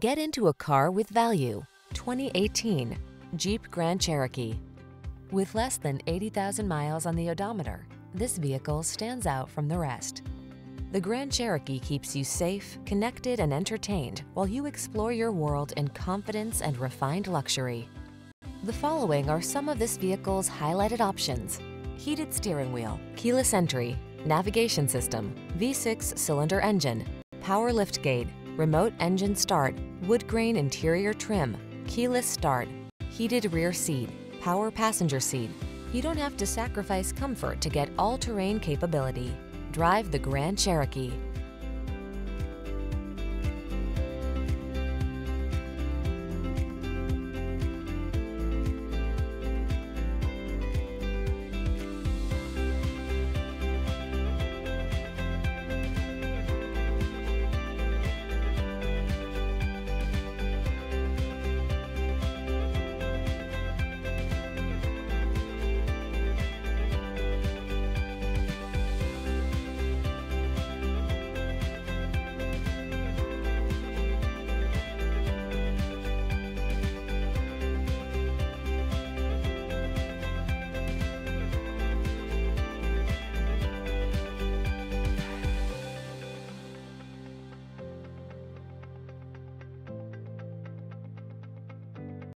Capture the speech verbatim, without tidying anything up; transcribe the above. Get into a car with value. twenty eighteen Jeep Grand Cherokee. With less than eighty thousand miles on the odometer, this vehicle stands out from the rest. The Grand Cherokee keeps you safe, connected, and entertained while you explore your world in confidence and refined luxury. The following are some of this vehicle's highlighted options: heated steering wheel, keyless entry, navigation system, V six cylinder engine, power liftgate, remote engine start, wood grain interior trim, keyless start, heated rear seat, power passenger seat. You don't have to sacrifice comfort to get all-terrain capability. Drive the Grand Cherokee.